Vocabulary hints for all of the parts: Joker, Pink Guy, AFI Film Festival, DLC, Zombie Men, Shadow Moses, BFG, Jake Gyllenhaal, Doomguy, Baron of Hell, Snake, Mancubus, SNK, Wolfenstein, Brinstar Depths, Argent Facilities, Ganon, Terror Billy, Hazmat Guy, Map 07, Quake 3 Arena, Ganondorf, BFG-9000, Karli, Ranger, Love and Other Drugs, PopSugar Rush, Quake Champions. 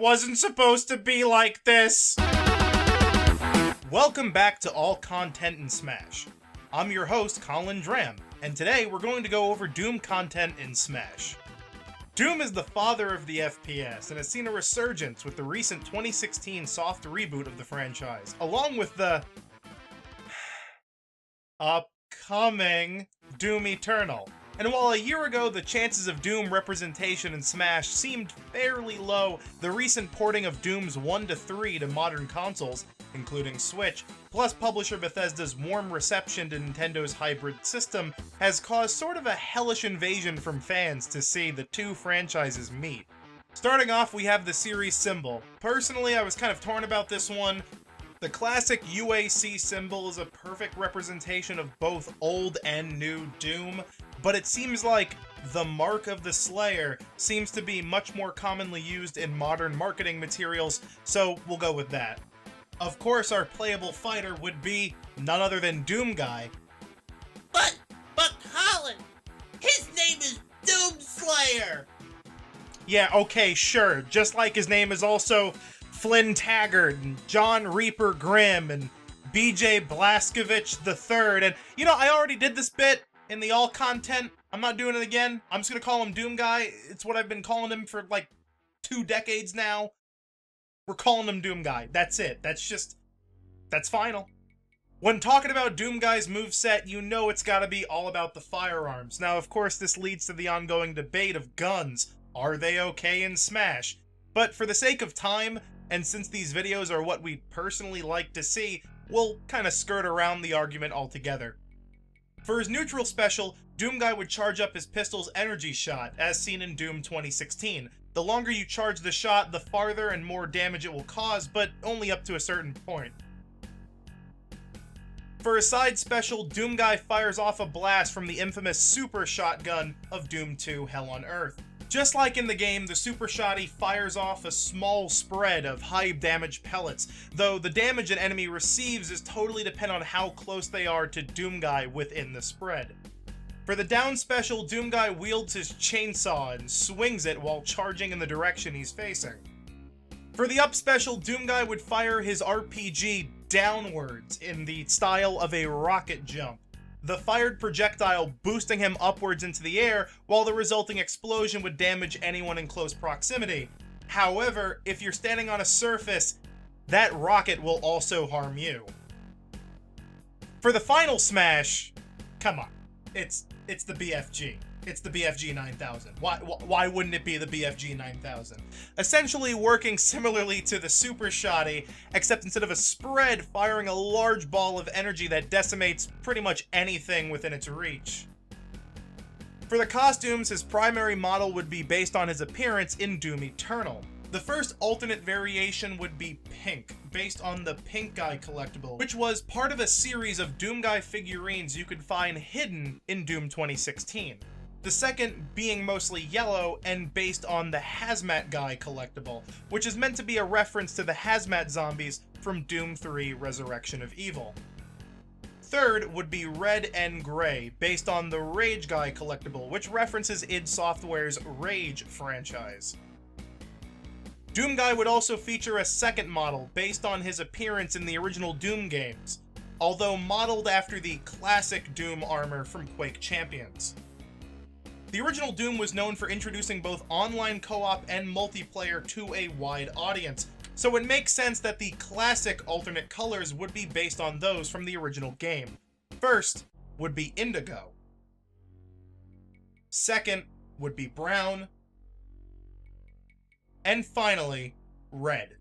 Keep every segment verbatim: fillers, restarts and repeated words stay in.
wasn't supposed to be like this. Welcome back to All Content in Smash. I'm your host, Colin Dram, and today we're going to go over Doom content in Smash. Doom is the father of the F P S, and has seen a resurgence with the recent twenty sixteen soft reboot of the franchise, along with the upcoming Doom Eternal. And while a year ago the chances of Doom representation in Smash seemed fairly low, the recent porting of Dooms one to three to modern consoles, including Switch, plus publisher Bethesda's warm reception to Nintendo's hybrid system, has caused sort of a hellish invasion from fans to see the two franchises meet. Starting off, we have the series symbol. Personally, I was kind of torn about this one. The classic U A C symbol is a perfect representation of both old and new Doom, but it seems like the Mark of the Slayer seems to be much more commonly used in modern marketing materials, so we'll go with that. Of course, our playable fighter would be none other than Doomguy. But, but Colin, his name is Doomslayer! Yeah, okay, sure, just like his name is also Flynn Taggart, and John Reaper Grimm, and B J Blazkowicz the Third, and, you know, I already did this bit in the all content. I'm not doing it again. I'm just gonna call him Doomguy. It's what I've been calling him for, like, two decades now. We're calling him Doomguy. That's it. That's just... that's final. When talking about Doomguy's moveset, you know it's gotta be all about the firearms. Now, of course, this leads to the ongoing debate of guns. Are they okay in Smash? But for the sake of time, and since these videos are what we personally like to see, we'll kind of skirt around the argument altogether. For his neutral special, Doomguy would charge up his pistol's energy shot, as seen in Doom twenty sixteen. The longer you charge the shot, the farther and more damage it will cause, but only up to a certain point. For his side special, Doomguy fires off a blast from the infamous Super Shotgun of Doom two Hell on Earth. Just like in the game, the Super Shotty fires off a small spread of high-damage pellets, though the damage an enemy receives is totally dependent on how close they are to Doomguy within the spread. For the down special, Doomguy wields his chainsaw and swings it while charging in the direction he's facing. For the up special, Doomguy would fire his R P G downwards in the style of a rocket jump, the fired projectile boosting him upwards into the air, while the resulting explosion would damage anyone in close proximity. However, if you're standing on a surface, that rocket will also harm you. For the final smash, come on, it's it's the B F G. It's the B F G nine thousand. Why, why wouldn't it be the B F G nine thousand? Essentially working similarly to the Super Shotty, except instead of a spread, firing a large ball of energy that decimates pretty much anything within its reach. For the costumes, his primary model would be based on his appearance in Doom Eternal. The first alternate variation would be pink, based on the Pink Guy collectible, which was part of a series of Doomguy figurines you could find hidden in Doom twenty sixteen. The second being mostly yellow and based on the Hazmat Guy collectible, which is meant to be a reference to the Hazmat Zombies from Doom three Resurrection of Evil. Third would be red and gray, based on the Rage Guy collectible, which references id Software's Rage franchise. Doomguy would also feature a second model based on his appearance in the original Doom games, although modeled after the classic Doom armor from Quake Champions. The original Doom was known for introducing both online co-op and multiplayer to a wide audience, so it makes sense that the classic alternate colors would be based on those from the original game. First would be indigo. Second would be brown. And finally, red.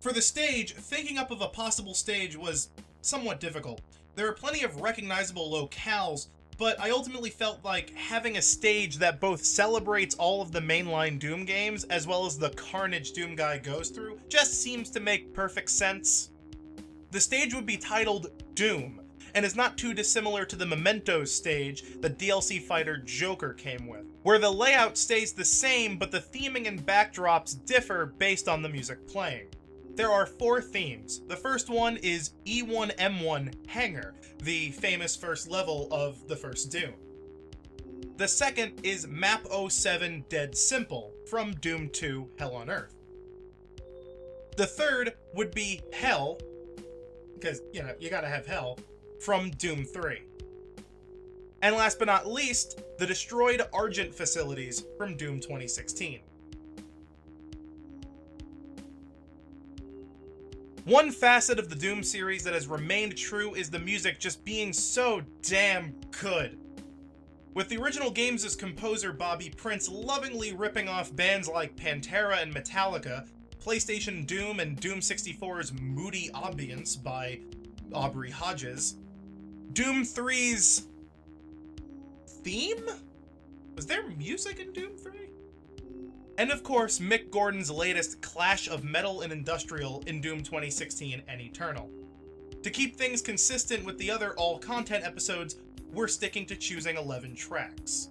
For the stage, thinking up of a possible stage was somewhat difficult. There are plenty of recognizable locales, but I ultimately felt like having a stage that both celebrates all of the mainline Doom games, as well as the carnage Doomguy goes through, just seems to make perfect sense. The stage would be titled Doom, and is not too dissimilar to the Mementos stage the D L C fighter Joker came with, where the layout stays the same, but the theming and backdrops differ based on the music playing. There are four themes. The first one is E one M one Hangar, the famous first level of the first Doom. The second is Map oh seven Dead Simple from Doom two Hell on Earth. The third would be Hell, because, you know, you gotta have Hell, from Doom three. And last but not least, the destroyed Argent facilities from Doom twenty sixteen. One facet of the Doom series that has remained true is the music just being so damn good. With the original games' composer Bobby Prince lovingly ripping off bands like Pantera and Metallica, PlayStation Doom and Doom sixty-four's Moody Ambience by Aubrey Hodges, Doom three's theme? Was there music in Doom three? And of course, Mick Gordon's latest clash of metal and industrial in Doom twenty sixteen and Eternal. To keep things consistent with the other all-content episodes, we're sticking to choosing eleven tracks.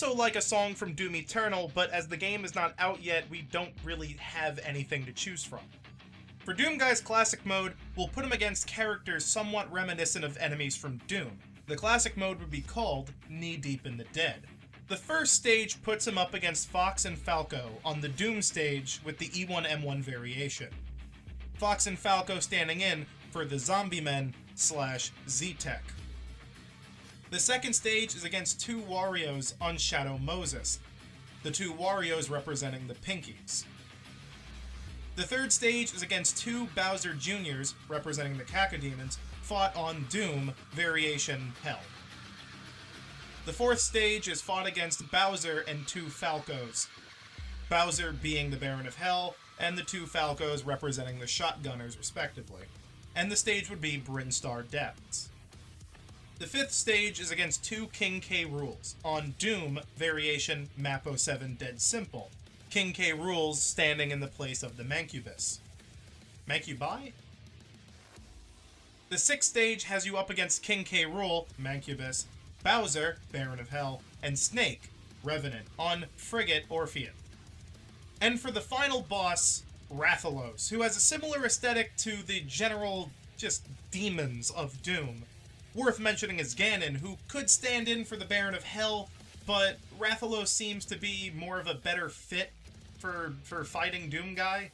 Also like a song from Doom Eternal, but as the game is not out yet, we don't really have anything to choose from. For Doomguy's Classic Mode, we'll put him against characters somewhat reminiscent of enemies from Doom. The Classic Mode would be called Knee Deep in the Dead. The first stage puts him up against Fox and Falco on the Doom stage with the E one M one variation. Fox and Falco standing in for the Zombie Men slash Z-Tech. The second stage is against two Warios on Shadow Moses, the two Warios representing the Pinkies. The third stage is against two Bowser Juniors representing the Cacodemons, fought on Doom, variation Hell. The fourth stage is fought against Bowser and two Falcos, Bowser being the Baron of Hell, and the two Falcos representing the Shotgunners respectively, and the stage would be Brinstar Depths. The fifth stage is against two King K. Rules, on Doom, variation Map oh seven Dead Simple. King K. Rules standing in the place of the Mancubus. Mancubi? The sixth stage has you up against King K. Rule, Mancubus, Bowser, Baron of Hell, and Snake, Revenant, on Frigate Orphean. And for the final boss, Rathalos, who has a similar aesthetic to the general, just, demons of Doom. Worth mentioning is Ganon, who could stand in for the Baron of Hell, but Rathalos seems to be more of a better fit for for fighting Doomguy,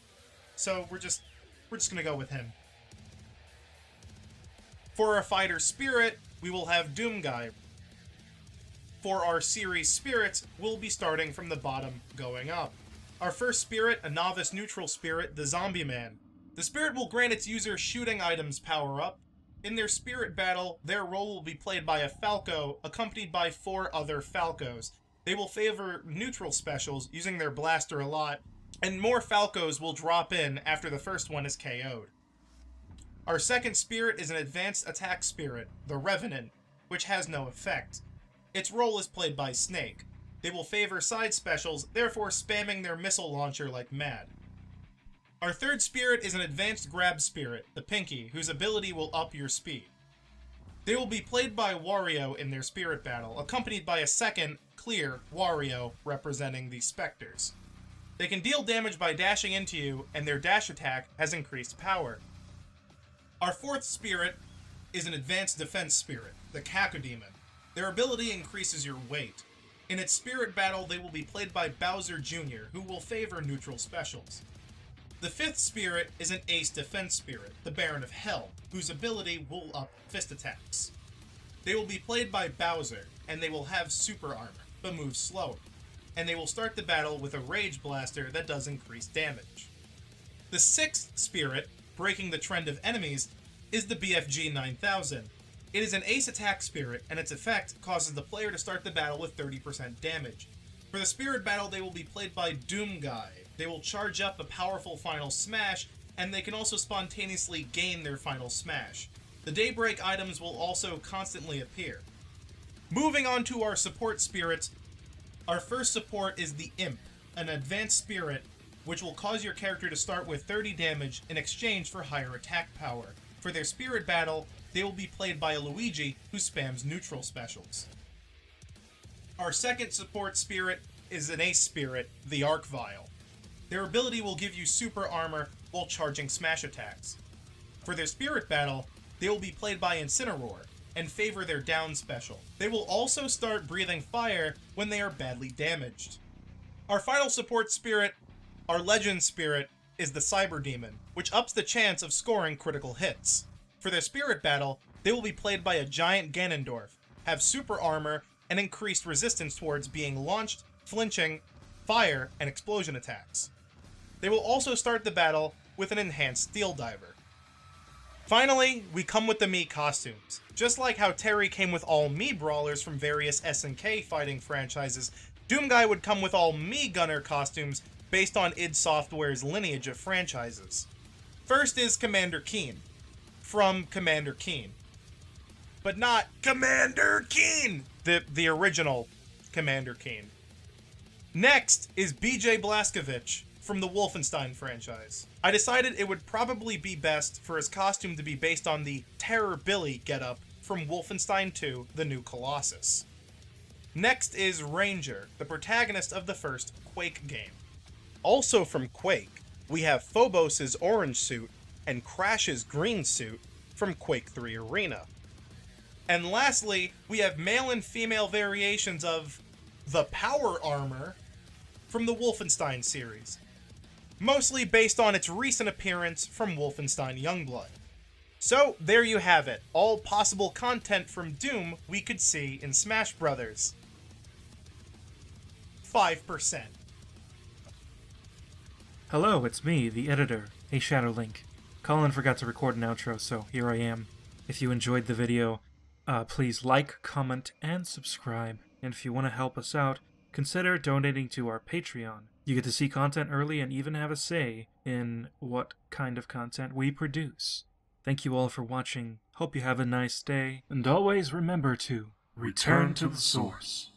so we're just we're just gonna go with him. For our fighter spirit, we will have Doomguy. For our series spirits, we'll be starting from the bottom going up. Our first spirit, a novice neutral spirit, the Zombie Man. The spirit will grant its user shooting items power up. In their spirit battle, their role will be played by a Falco, accompanied by four other Falcos. They will favor neutral specials, using their blaster a lot, and more Falcos will drop in after the first one is K O'd. Our second spirit is an advanced attack spirit, the Revenant, which has no effect. Its role is played by Snake. They will favor side specials, therefore spamming their missile launcher like mad. Our third spirit is an advanced grab spirit, the Pinky, whose ability will up your speed. They will be played by Wario in their spirit battle, accompanied by a second, clear, Wario, representing the Spectres. They can deal damage by dashing into you, and their dash attack has increased power. Our fourth spirit is an advanced defense spirit, the Cacodemon. Their ability increases your weight. In its spirit battle, they will be played by Bowser Junior, who will favor neutral specials. The fifth spirit is an ace defense spirit, the Baron of Hell, whose ability will up fist attacks. They will be played by Bowser, and they will have super armor, but move slower, and they will start the battle with a Rage blaster that does increase damage. The sixth spirit, breaking the trend of enemies, is the B F G nine thousand. It is an ace attack spirit, and its effect causes the player to start the battle with thirty percent damage. For the spirit battle, they will be played by Doomguy. They will charge up a powerful final smash, and they can also spontaneously gain their final smash. The daybreak items will also constantly appear. Moving on to our support spirits, our first support is the Imp, an advanced spirit which will cause your character to start with thirty damage in exchange for higher attack power. For their spirit battle, they will be played by a Luigi who spams neutral specials. Our second support spirit is an ace spirit, the Arcvile. Their ability will give you super armor while charging smash attacks. For their spirit battle, they will be played by Incineroar and favor their down special. They will also start breathing fire when they are badly damaged. Our final support spirit, our legend spirit, is the Cyberdemon, which ups the chance of scoring critical hits. For their spirit battle, they will be played by a giant Ganondorf, have super armor, and increased resistance towards being launched, flinching, fire, and explosion attacks. They will also start the battle with an enhanced Steel Diver. Finally, we come with the Mii costumes. Just like how Terry came with all Mii brawlers from various S N K fighting franchises, Doomguy would come with all Mii Gunner costumes based on id Software's lineage of franchises. First is Commander Keen, from Commander Keen. But not Commander Keen, the, the original Commander Keen. Next is B J Blazkowicz, from the Wolfenstein franchise. I decided it would probably be best for his costume to be based on the Terror Billy getup from Wolfenstein two, The New Colossus. Next is Ranger, the protagonist of the first Quake game. Also from Quake, we have Phobos' orange suit and Crash's green suit from Quake three Arena. And lastly, we have male and female variations of the Power Armor from the Wolfenstein series, mostly based on its recent appearance from Wolfenstein Youngblood. So there you have it, all possible content from Doom we could see in Smash Brothers. five percent. Hello, it's me, the editor, a Shadow Link. Colin forgot to record an outro, so here I am. If you enjoyed the video, uh, please like, comment, and subscribe. And if you want to help us out, consider donating to our Patreon. You get to see content early and even have a say in what kind of content we produce. Thank you all for watching. Hope you have a nice day. And always remember to return to the source.